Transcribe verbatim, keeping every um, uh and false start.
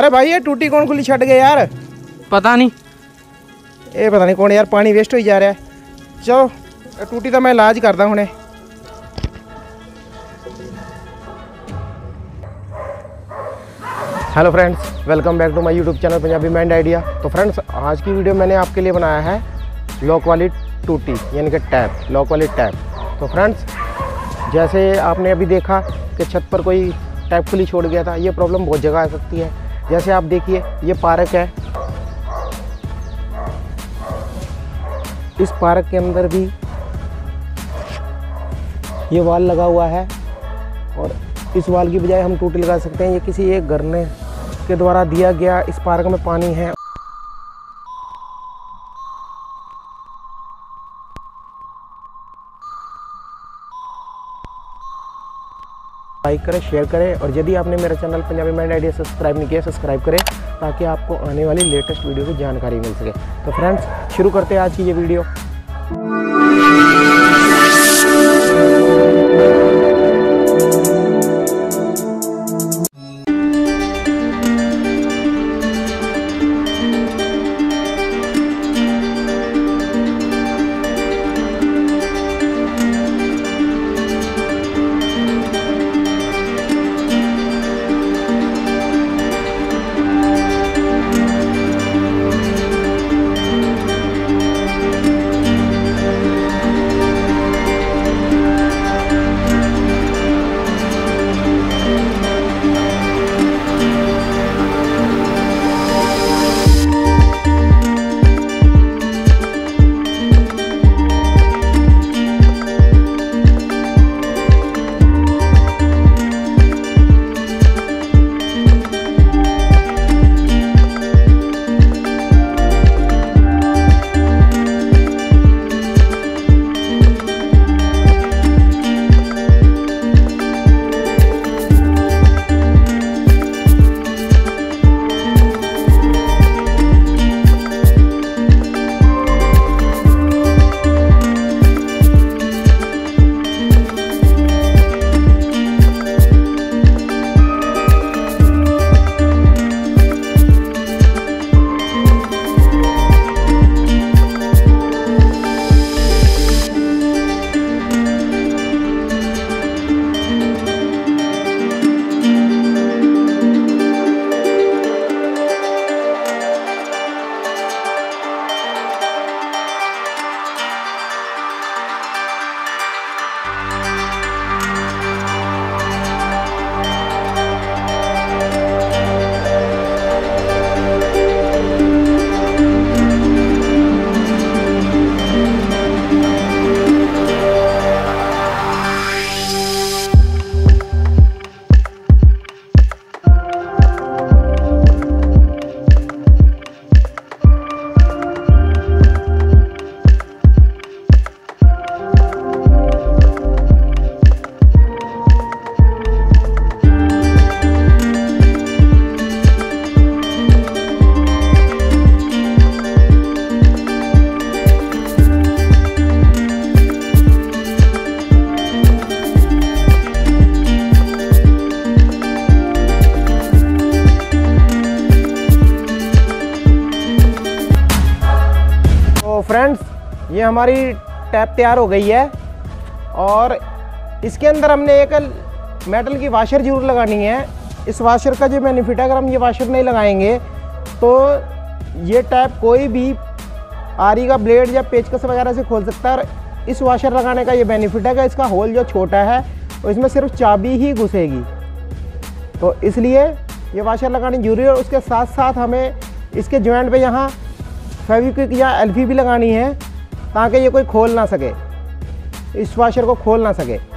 अरे भाई ये टूटी कौन खुली छट गए यार? पता नहीं, ये पता नहीं कौन यार, पानी वेस्ट हो जा रहा है। चलो टूटी तो मैं इलाज करता हूँ। Hello friends, welcome back to my YouTube channel Punjabi mind idea. तो फ्रेंड्स आज की वीडियो मैंने आपके लिए बनाया है लॉक वाली टूटी यानी कि टैप, लॉक वाली टैप। तो फ्रेंड्स जैसे आपने अभी देखा कि छत पर कोई टैप खुली छोड़ गया था, ये प्रॉब्लम बहुत जगह आ सकती है। जैसे आप देखिए ये पार्क है, इस पार्क के अंदर भी ये वाल लगा हुआ है और इस वाल की बजाय हम टूटी लगा सकते हैं। ये किसी एक घर ने के द्वारा दिया गया, इस पार्क में पानी है। लाइक करें, शेयर करें और यदि आपने मेरा channel Punjabi mind idea subscribe नहीं किया, सब्सक्राइब करें ताकि आपको आने वाली लेटेस्ट वीडियो की जानकारी मिल सके। तो फ्रेंड्स शुरू करते हैं आज की ये वीडियो। फ्रेंड्स ये हमारी टैप तैयार हो गई है और इसके अंदर हमने एक मेटल की वाशर जरूर लगानी है। इस वाशर का जो बेनिफिट है, अगर हम ये वाशर नहीं लगाएंगे तो ये टैप कोई भी आरी का ब्लेड या पेचकस वगैरह से खोल सकता है। और इस वाशर लगाने का ये बेनिफिट है कि इसका होल जो छोटा है और इसमें सिर्फ चाबी ही घुसेगी, तो इसलिए ये वाशर लगानी जरूरी है। और उसके साथ साथ हमें इसके जॉइंट पर यहाँ फेविक्विक या एल्फी भी लगानी है ताकि ये कोई खोल ना सके, इस वाशर को खोल ना सके।